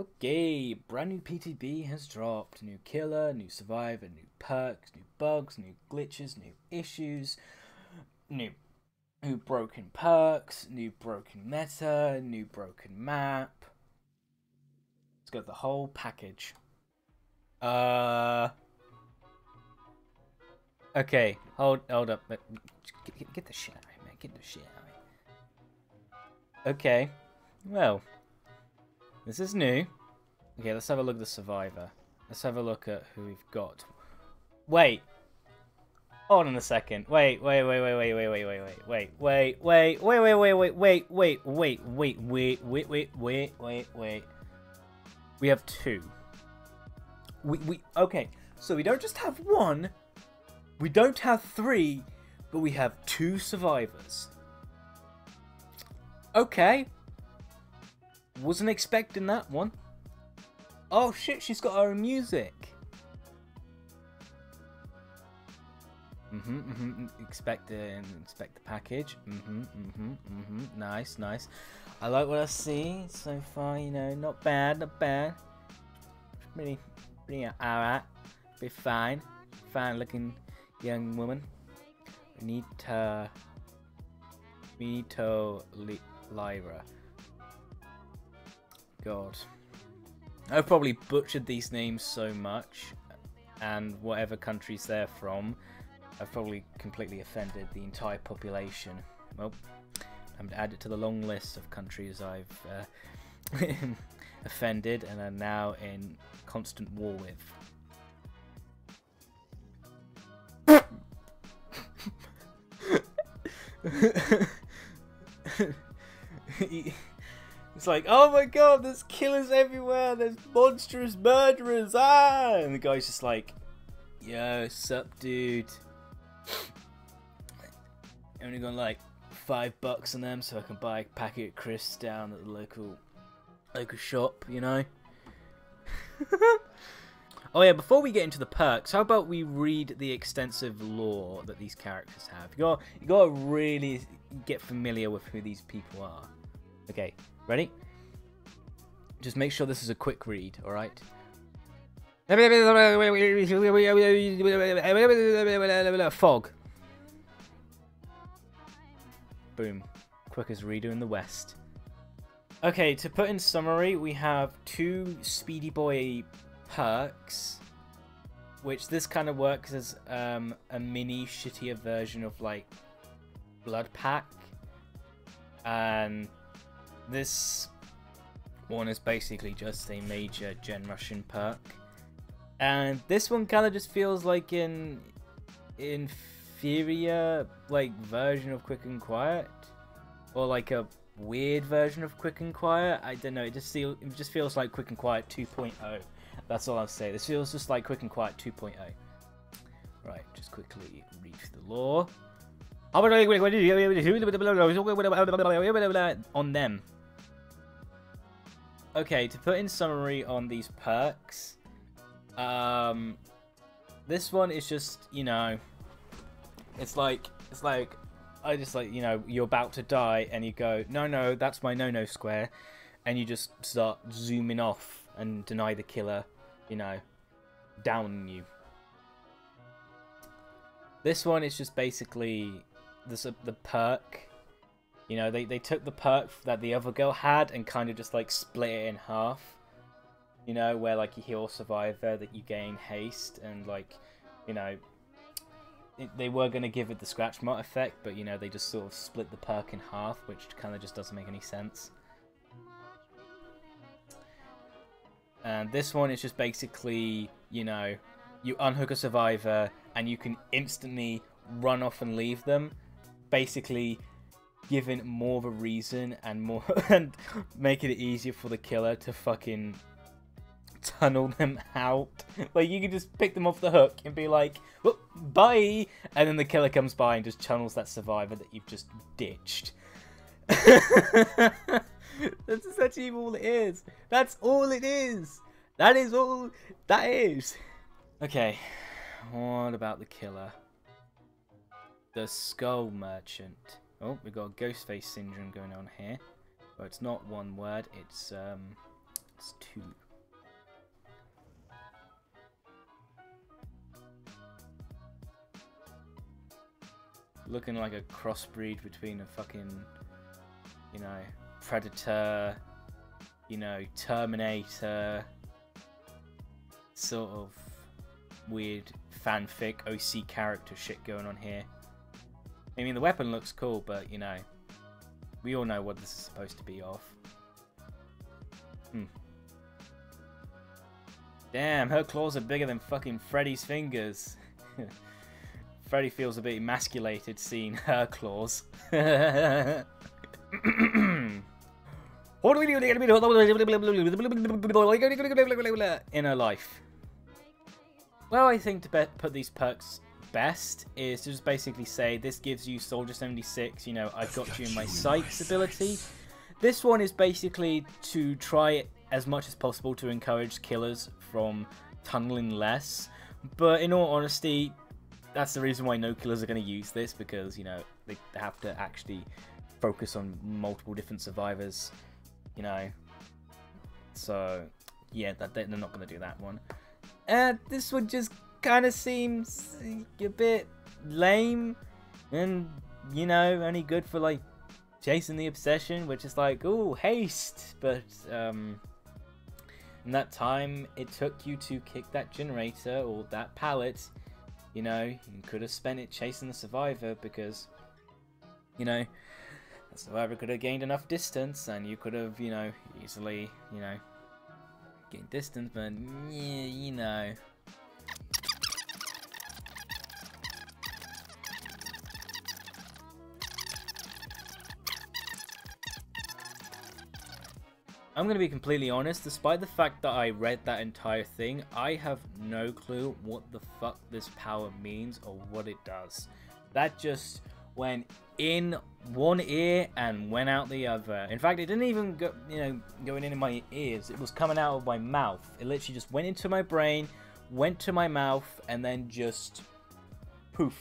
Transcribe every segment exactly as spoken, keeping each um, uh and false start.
Okay, brand new P T B has dropped. New killer, new survivor, new perks, new bugs, new glitches, new issues, new new broken perks, new broken meta, new broken map. It's got the whole package. Uh Okay, hold hold up. Get, get the shit out of me, man. Get the shit out of me. Okay. Well, this is new. Okay, let's have a look at the survivor. Let's have a look at who we've got. Wait. Hold on a second. Wait, wait, wait, wait, wait, wait, wait, wait, wait, wait, wait, wait, wait, wait, wait, wait, wait, wait, wait, wait, wait, wait, wait, wait, wait. We have two. We we okay. So we don't just have one. We don't have three, but we have two survivors. Okay. Wasn't expecting that one. Oh shit, she's got her own music. Mm-hmm, mm-hmm, expect the, expect the package. Mm-hmm, mm-hmm, mm-hmm, nice, nice. I like what I see so far, you know, not bad, not bad. Pretty, pretty alright, be fine. Fine looking young woman. We need to... We need to... Li Lyra. God. I've probably butchered these names so much, and whatever countries they're from, I've probably completely offended the entire population. Well, I'm going to add it to the long list of countries I've uh, offended and are now in constant war with. It's like, oh my god, there's killers everywhere, there's monstrous murderers, ah! And the guy's just like, yo, sup dude, I only got like five bucks on them so I can buy a packet of crisps down at the local local shop, you know. Oh yeah, before we get into the perks, how about we read the extensive lore that these characters have? You got, you got to really get familiar with who these people are. Okay, ready? Just make sure this is a quick read, all right? Fog. Boom. Quickest reader in the West. Okay, to put in summary, we have two Speedy Boy perks, which this kind of works as um, a mini shittier version of like Blood Pack, and this one is basically just a major Gen Russian perk, and this one kind of just feels like an inferior like version of Quick and Quiet, or like a weird version of Quick and Quiet. I don't know, it just feels it just feels like Quick and Quiet two point oh. That's all I'll say. This feels just like Quick and Quiet two point oh. Right, just quickly read the lore. On them. Okay, to put in summary on these perks, um, this one is just, you know, it's like, it's like, I just like, you know, you're about to die and you go, no, no, that's my no-no square. And you just start zooming off and deny the killer, you know, down you. This one is just basically this, uh, the perk. You know, they, they took the perk that the other girl had and kind of just like split it in half. You know, where like you heal survivor that you gain haste and like, you know, it, they were going to give it the scratch mark effect, but you know, they just sort of split the perk in half, which kind of just doesn't make any sense. And this one is just basically, you know, you unhook a survivor and you can instantly run off and leave them, basically giving more of a reason and more and making it easier for the killer to fucking tunnel them out. Like, you can just pick them off the hook and be like, well, bye, and then the killer comes by and just tunnels that survivor that you've just ditched. That's essentially all it is. That's all it is. That is all that is. Okay, what about the killer? The Skull Merchant. Oh, we've got Ghostface syndrome going on here. Well, it's not one word. It's um, It's two. Looking like a crossbreed between a fucking, you know, Predator, you know, Terminator, sort of weird fanfic O C character shit going on here. I mean, the weapon looks cool, but, you know, we all know what this is supposed to be off. Hmm. Damn, her claws are bigger than fucking Freddy's fingers. Freddy feels a bit emasculated seeing her claws. In her life. Well, I think to be put these perks best is to just basically say this gives you Soldier seventy-six, you know, I've got, got you in my sights ability. This one is basically to try as much as possible to encourage killers from tunneling less. But in all honesty, that's the reason why no killers are going to use this, because, you know, they have to actually focus on multiple different survivors, you know. So, yeah, that, they're not going to do that one. Uh, this one just kind of seems a bit lame and, you know, only good for, like, chasing the obsession, which is like, ooh, haste. But, um, in that time it took you to kick that generator or that pallet, you know, you could have spent it chasing the survivor, because, you know, the survivor could have gained enough distance and you could have, you know, easily, you know, gained distance, but, yeah, you know. I'm going to be completely honest, despite the fact that I read that entire thing, I have no clue what the fuck this power means or what it does. That just went in one ear and went out the other. In fact, it didn't even go, you know, going in my ears, it was coming out of my mouth. It literally just went into my brain, went to my mouth, and then just poof.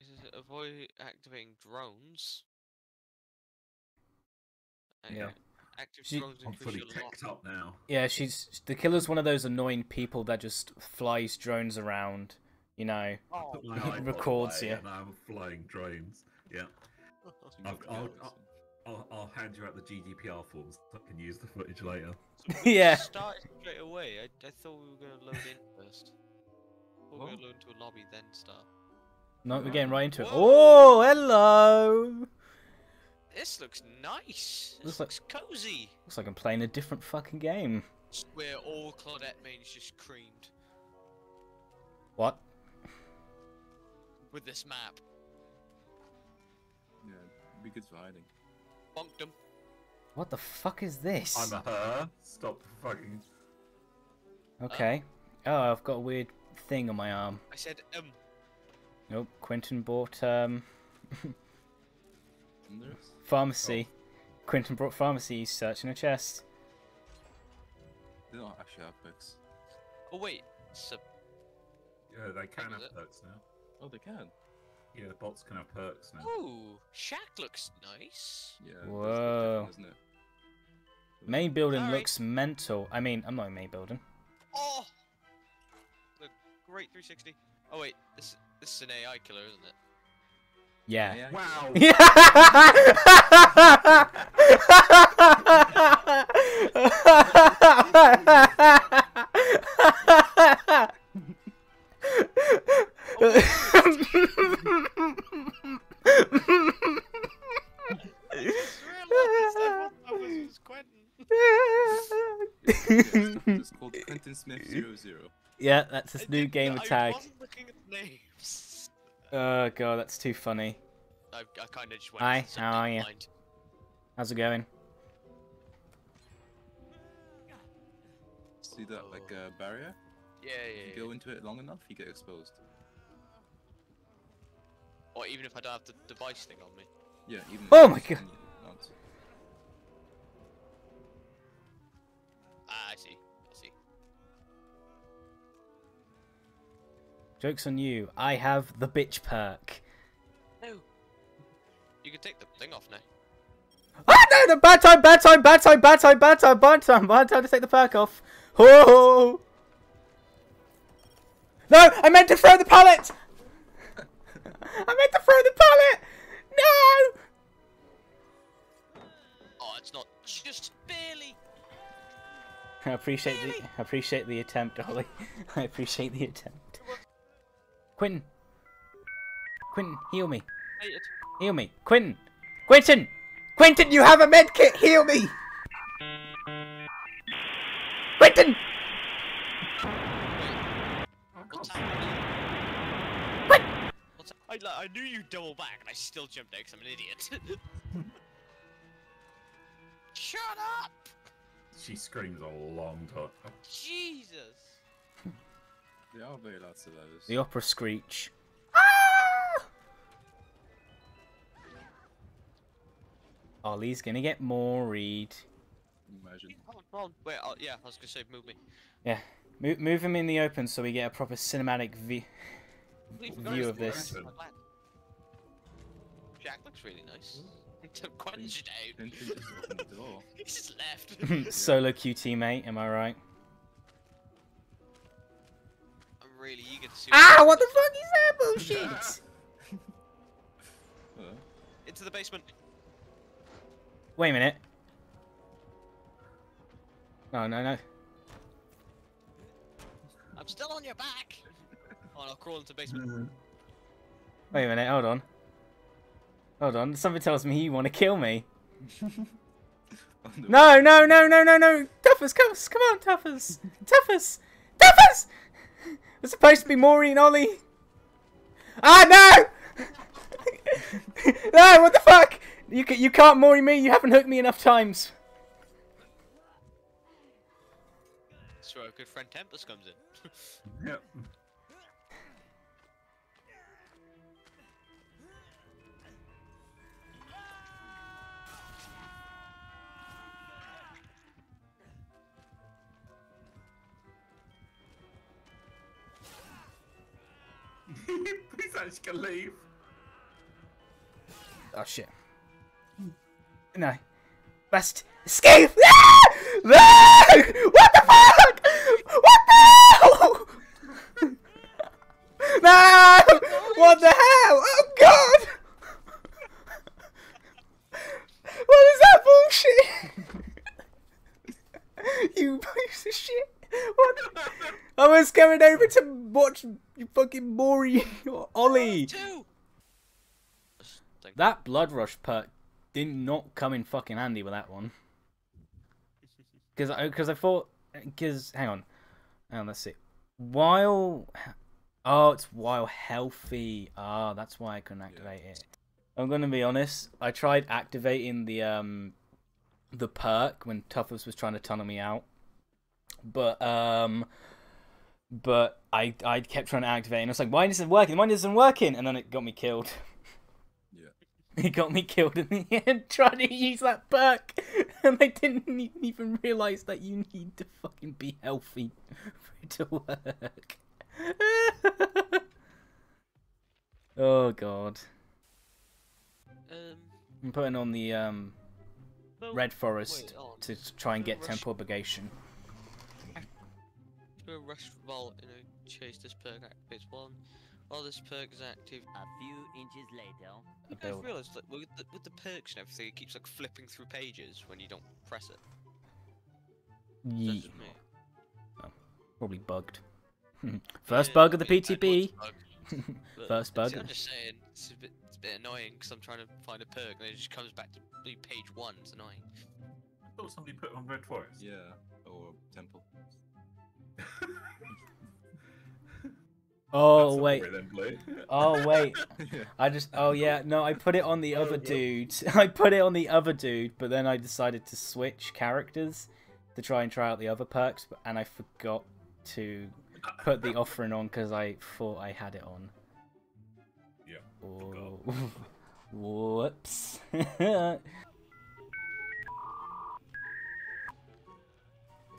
Is it avoid activating drones? Okay. Yeah. Active she, I'm fully teched up now. Yeah, she's the killer's one of those annoying people that just flies drones around, you know, oh, records you. Yeah. And I'm flying drones. Yeah. I'll, I'll, I'll, I'll hand you out the G D P R forms so I can use the footage later. So yeah. Start straight away. I, I thought we were going to load in first. We were going to load into a lobby, then start. No, we're getting right into it. Whoa. Oh, hello. This looks nice. This looks, looks like, cozy. Looks like I'm playing a different fucking game. Where all Claudette means just creamed. What? With this map. Yeah, it'd be good for hiding. Bonked them. What the fuck is this? I'm a her. Stop fucking. Okay. Um. Oh, I've got a weird thing on my arm. I said um. Nope. Quentin bought um. Pharmacy. Oh. Quentin brought pharmacy, he's searching a chest. They don't actually have books. Oh wait, so... Yeah, they can have perks now. Oh, they can? Yeah, the bots can have perks now. Ooh, shack looks nice. Yeah, whoa. Doesn't it? Main building Sorry. looks mental. I mean, I'm not in main building. Oh! Look, great three sixty. Oh wait, this, this is an A I killer, isn't it? Yeah. Wow. Yeah. It's called Quentin Smith zero zero. Yeah, that's his new gamer tag. I wasn't looking at names. Oh god, that's too funny. I, I kind of just went. Hi, how are you? Mind. How's it going? See that like uh, barrier? Yeah, yeah. If you yeah. go into it long enough, you get exposed. Or even if I don't have the device thing on me. Yeah, even. Oh my god. Ah, I see. Joke's on you, I have the bitch perk. No. You can take the thing off now. Ah, no, no, bad time, bad time, bad time, bad time, bad time, bad time, bad time to take the perk off. Oh! No, I meant to throw the pallet! I meant to throw the pallet! No! Oh, it's not just barely. I appreciate barely. the I appreciate the attempt, Ollie. I appreciate the attempt. Quentin, Quentin, heal me. Heal me, Quentin, Quentin, Quentin. You have a med kit. Heal me, Quentin. What's happening? Quentin. What's happening? I, I knew you double back, and I still jumped out because I'm an idiot. Shut up! She screams a long time. Jesus! There are very lots of those. The opera screech. Ah! Ollie's gonna get more read. Imagine. Hold on, wait, oh, yeah, I was gonna say move me. Yeah, move, move him in the open so we get a proper cinematic v view of this. Open. Jack looks really nice. Mm. He just left. Solo Q T, mate. Am I right? I'm really eager to see. Ah! What the fuck is that bullshit? Into the basement. Wait a minute. No, no, no. I'm still on your back. Oh, I'll crawl into the basement. Wait a minute. Hold on. Hold on, something tells me you want to kill me. No, no, no, no, no, no! Tuffers, come, come on, Tuffers! Tuffers! Tuffers! It's supposed to be Maury and Ollie! Ah, no! No, what the fuck? You, you can't Maury me, you haven't hooked me enough times. That's where our good friend Tempest comes in. Yep. Please, I just can leave. Oh shit! No, best escape! Ah! Ah! What the fuck? What the hell? No! What the hell? Oh god! What is that bullshit? You piece of shit! What? I was coming over to watch you fucking Maury or Ollie. That blood rush perk did not come in fucking handy with that one. Because I, because I thought, because hang on, hang on, let's see. While, oh, it's while healthy. Ah, oh, that's why I couldn't activate it. I'm gonna be honest. I tried activating the um, the perk when Tuffers was trying to tunnel me out. But um, but I I kept trying to activate, and I was like, "Why isn't it working? Why isn't it working?" And then it got me killed. Yeah, it got me killed in the end. Trying to use that perk, and I didn't even realize that you need to fucking be healthy for it to work. Oh god. Um, I'm putting on the um, well, Red Forest to try and get tempo obligation. A rush vault in a chase. This perk activates one. While this perk is active, a few inches later. You guys realise that with the, with the perks and everything, it keeps like flipping through pages when you don't press it. Yeah. Oh, probably bugged. First yeah, bug of the P T B. First bug. I'm just saying, it's a bit, it's a bit annoying because I'm trying to find a perk and it just comes back to page one. It's annoying. I thought somebody put it on Red Forest. Yeah, or Temple. Oh wait. Oh wait. I just oh yeah, no, I put it on the other dude. I put it on the other dude, but then I decided to switch characters to try and try out the other perks, and I forgot to put the offering on because I thought I had it on. Yeah. Oh. Whoops.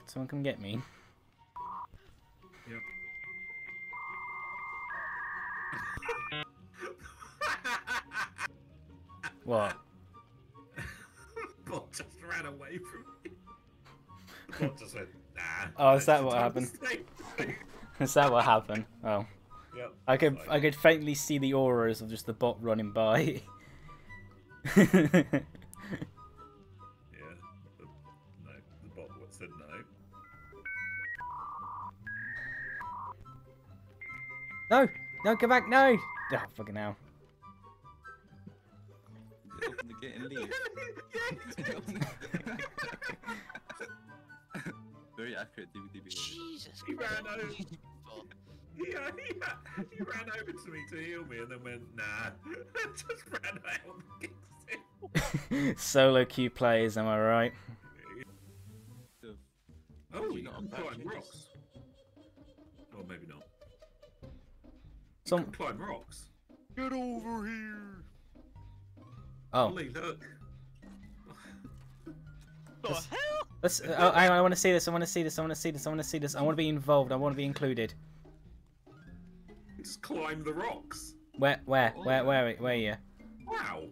Someone come get me. Yep. What? ran away from me. Claude just went, nah. Oh, is that what happened? Is that what happened? Oh. Yep, I could like... I could faintly see the auras of just the bot running by. Yeah, the, no, the bot said no. No, no, go back, no! Oh, fucking hell. Very accurate D V D. Jesus, he ran over. Yeah, yeah, he ran over to me to heal me and then went, nah. Just ran out and kicked him. Solo queue players, am I right? Oh, you got climb rocks. Or maybe not. Some... You can climb rocks. Get over here. Oh. Holy, look. What the hell? Let's, uh, oh, hang on, I want to see this, I want to see this, I want to see this, I want to see this. I want to be involved, I want to be included. Just climb the rocks. Where, where, oh, where, where, where, where are you? Wow.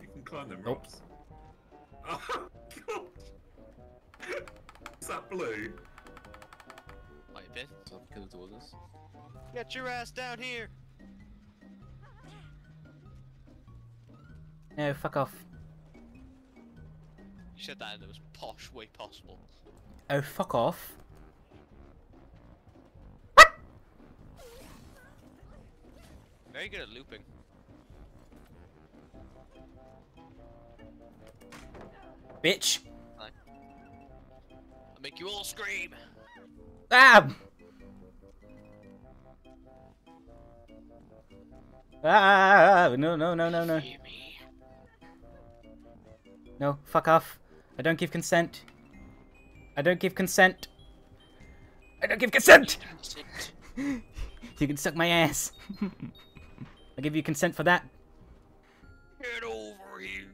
You can climb them rocks. Oh, oh God. Is that blue? Like a bit. Get your ass down here. No, fuck off. You said that in the most posh way possible. Oh, fuck off. Very good at looping. Bitch. I'll make you all scream. Ah! Ah! No, no, no, no, no. No, fuck off. I don't give consent. I don't give consent. I don't give consent! You can suck my ass. I'll give you consent for that. Get over here.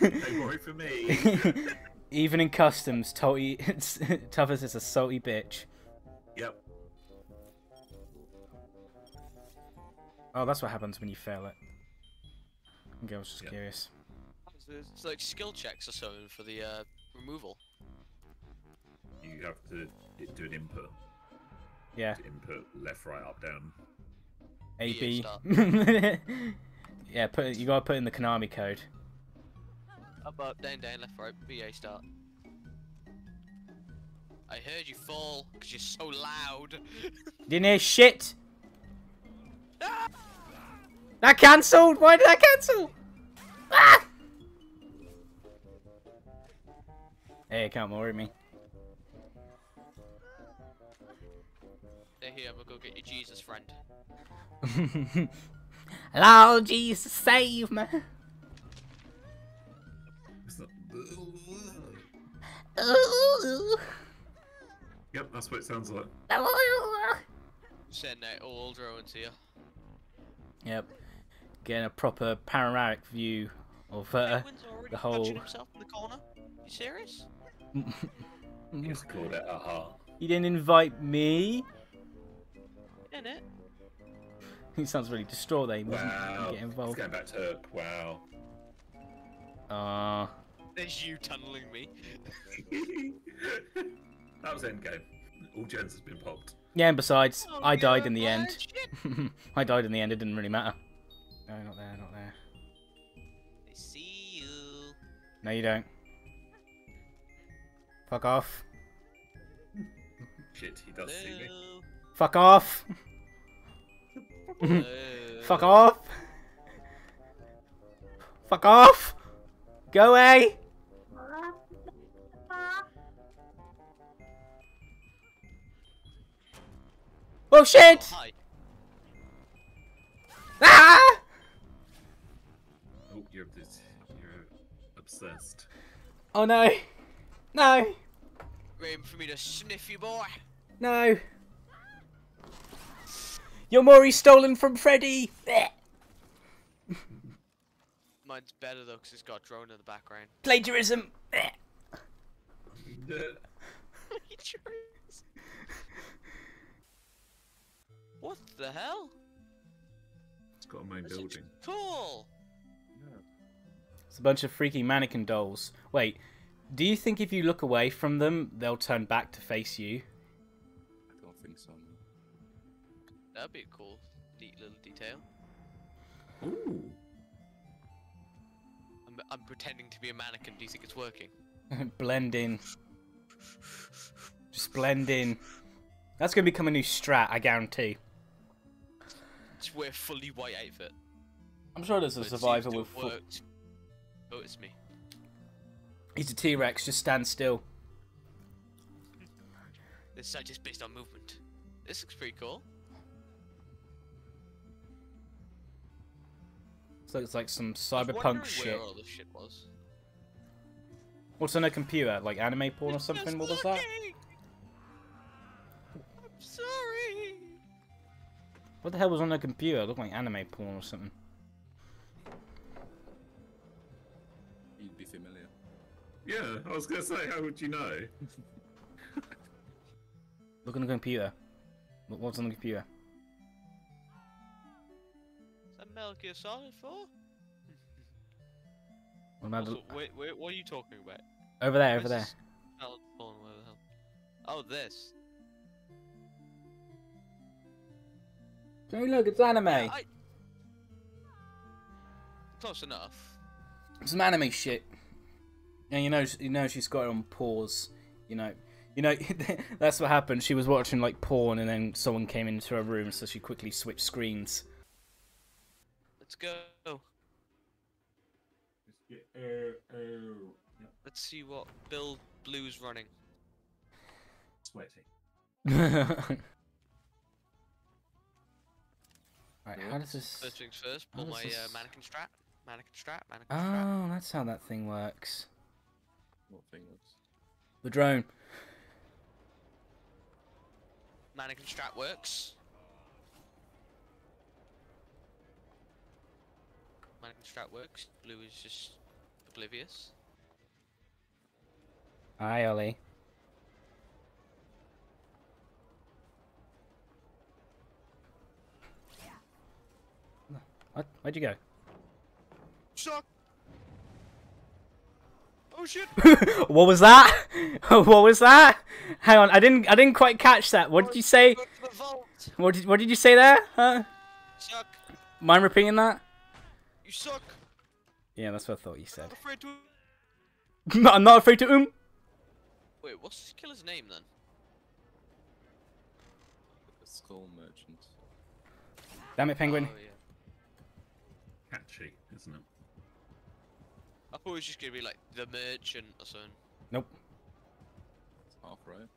Don't worry for me. Even in customs, totally, it's, Tuffers is a salty bitch. Yep. Oh, that's what happens when you fail it. Okay, I was just yep. curious. It's like skill checks or something for the uh, removal. You have to do an input. Yeah. Input left, right, up, down. A B. Yeah, put you gotta put in the Konami code. Up, up, down, down, left, right, B A start. I heard you fall because you're so loud. Didn't hear shit. That cancelled! Why did I cancel? Ah! Hey, can't worry me. Stay here, we'll go get your Jesus friend. Hello, Jesus, save me! Yep, that's what it sounds like. Send out all drones here. Yep. Getting a proper panoramic view of uh, the whole. Himself in the corner. You serious? He's called it a heart. He didn't invite me. In it. He sounds really distraught. They wasn't wow. get involved. He's going back to Herc. Wow. Ah. Uh... There's you tunneling me. That was end game. All gens has been popped. Yeah, and besides, oh, I died in the end. I died in the end, it didn't really matter. No, not there, not there. I see you. No, you don't. Fuck off. Shit, he does Hello. see me. Fuck off! Fuck off! Fuck off! Go away! Oh shit! Oh, ah! Oh, you're, you're obsessed. Oh no! No! Waiting for me to sniff you, boy. No! Your Mori's stolen from Freddy! Mine's better though, because it's got a drone in the background. Plagiarism! many trees. What the hell? It's got a main That's building. Cool. Yeah. It's a bunch of freaky mannequin dolls. Wait, do you think if you look away from them, they'll turn back to face you? I don't think so. No. That'd be a cool, neat little detail. Ooh. I'm, I'm pretending to be a mannequin. Do you think it's working? Blend in. Just blend in. That's gonna become a new strat, I guarantee. Just wear fully white outfit. I'm sure there's a survivor with full. Oh, it's me. He's a T-Rex. Just stand still. This side is based on movement. This looks pretty cool. This looks like some cyberpunk shit. Where all this shit was. What's on a computer? Like anime porn or something? What was that? I'm sorry. What the hell was on a computer? It looked like anime porn or something. You'd be familiar. Yeah, I was gonna say, how would you know? Look on the computer. Look what's on the computer. Is that Metal Gear Solid four? Also, wait, wait, what are you talking about? Over there, over there. Metal porn, where the hell? Oh, this. Hey, look, it's anime. Yeah, I... Close enough. Some anime shit, and you know, you know she's got it on pause. You know, you know that's what happened. She was watching like porn, and then someone came into her room, so she quickly switched screens. Let's go. Let's get, uh, uh, let's see what Bill Blue's running. Sweating. Right, how does this? First things first. Pull my this... uh, mannequin strap. Mannequin strap, mannequin oh, strap. Oh, that's how that thing works. What thing works? The drone. Mannequin strap works. Mannequin strap works. Blue is just oblivious. Hi, Ollie. Yeah. What? Where'd you go? Shock. Oh shit! What was that? What was that? Hang on, I didn't, I didn't quite catch that. What did you say? What did, what did you say there? Huh? Suck. Mind repeating that? You suck. Yeah, that's what I thought you said. I'm not afraid to. Um. I'm not afraid to um. Wait, what's this killer's name then? The Skull Merchant. Damn it, Penguin. Oh, yeah. Catchy, isn't it? I thought it was just gonna be like the merchant or something. Nope. It's half right.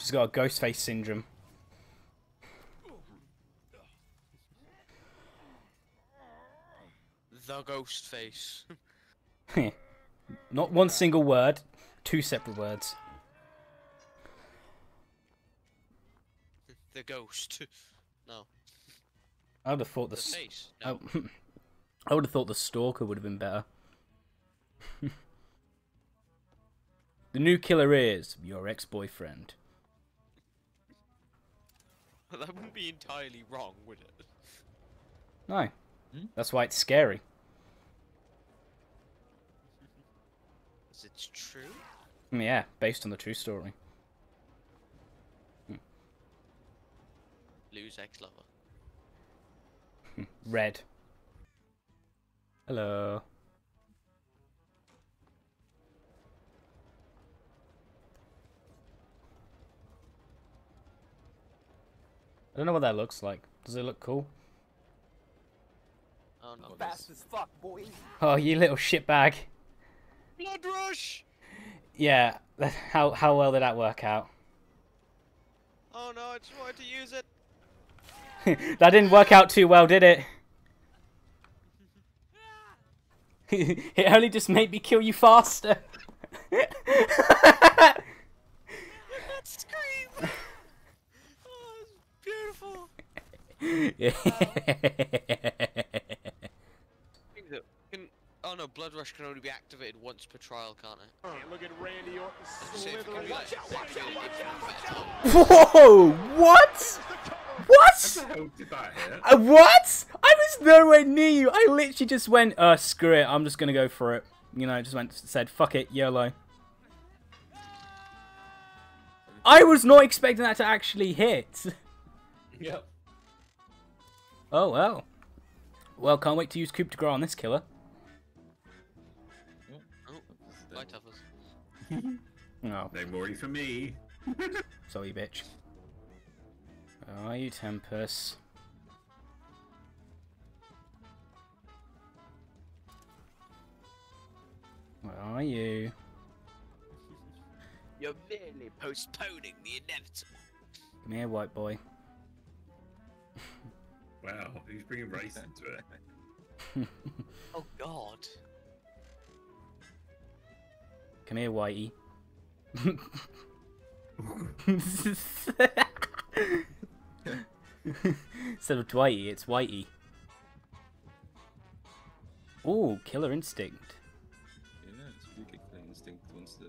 She's got a Ghostface syndrome. The Ghostface. Not one single word, two separate words. The ghost. No. I would have thought the, the face. No. Oh, I would have thought the stalker would have been better. The new killer is your ex-boyfriend. Well, that wouldn't be entirely wrong, would it? No. Hmm? That's why it's scary. Is it true? Yeah, based on the true story. Hmm. Blue's ex-lover. Red. Hello. I don't know what that looks like. Does it look cool? Oh no. Fast as fuck, boy. Oh, you little shitbag. Blood rush! Yeah, how how well did that work out? Oh no, I just wanted to use it. That didn't work out too well, did it? It only just made me kill you faster. That scream! Beautiful. Yeah. Uh, oh no, blood rush can only be activated once per trial, can't it? Hey, look at Randy Orton slithering. Watch out, watch out, watch out, watch out! Whoa! What? What? How the hell did that hit? Uh, what? I was nowhere near you. I literally just went, uh, screw it. I'm just gonna go for it. You know, just went, said, fuck it, YOLO. I was not expecting that to actually hit. Yep. Oh, well. Well, can't wait to use Coup de Grâce on this killer. Oh, my toughest. No. No more for me. Sorry, bitch. Where are you, Tempest? Where are you? You're merely postponing the inevitable. Come here, white boy. Wow, he's bringing race into it. Oh, God. Come here, Whitey. Instead of Dwighty, it's Whitey. Ooh, killer instinct. Yeah, it's really good killer instinct once the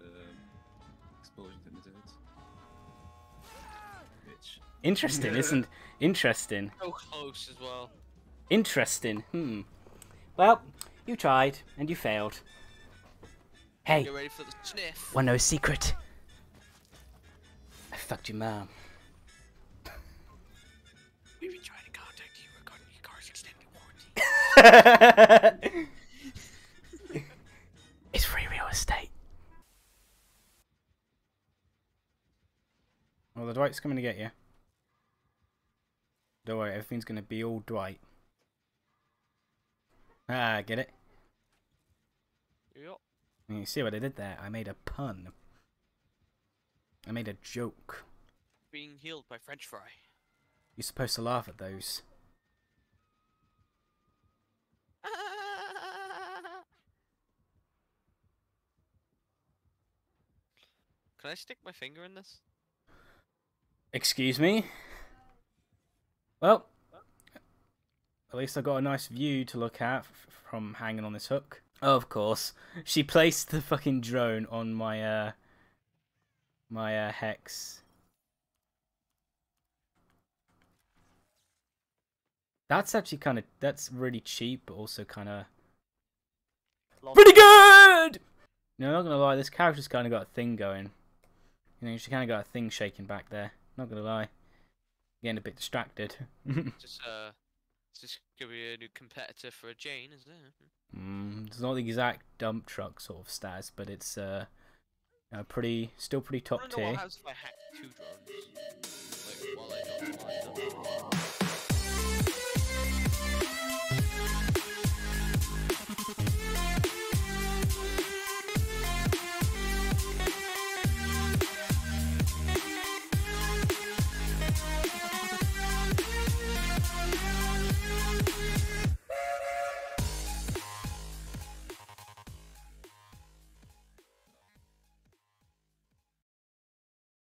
explosion didn't do it. Bitch. Interesting, isn't Interesting. So close as well. Interesting. Hmm. Well, you tried and you failed. Hey. You ready for the sniff? One no secret. I fucked your mom. We've been trying to contact you regarding your car's extended warranty. It's free real estate. Well, the Dwight's coming to get you. Don't worry, everything's gonna be all Dwight. Ah, get it? Yep. And you see what I did there? I made a pun. I made a joke. Being healed by French fry. You're supposed to laugh at those. Can I stick my finger in this? Excuse me? Well, at least I got a nice view to look at f from hanging on this hook. Oh, of course, she placed the fucking drone on my uh, my uh, hex. That's actually kind of that's really cheap, but also kind of pretty good. No, I'm not gonna lie, this character's kind of got a thing going. You know, she kind of got a thing shaking back there. Not gonna lie. Getting a bit distracted. Just, uh, it's just gonna be a new competitor for a Jane, isn't it? Mm, it's not the exact dump truck sort of stats, but it's uh, uh pretty, still pretty top tier. I don't know what happens if I hack two drones. Like, while I don't mind them.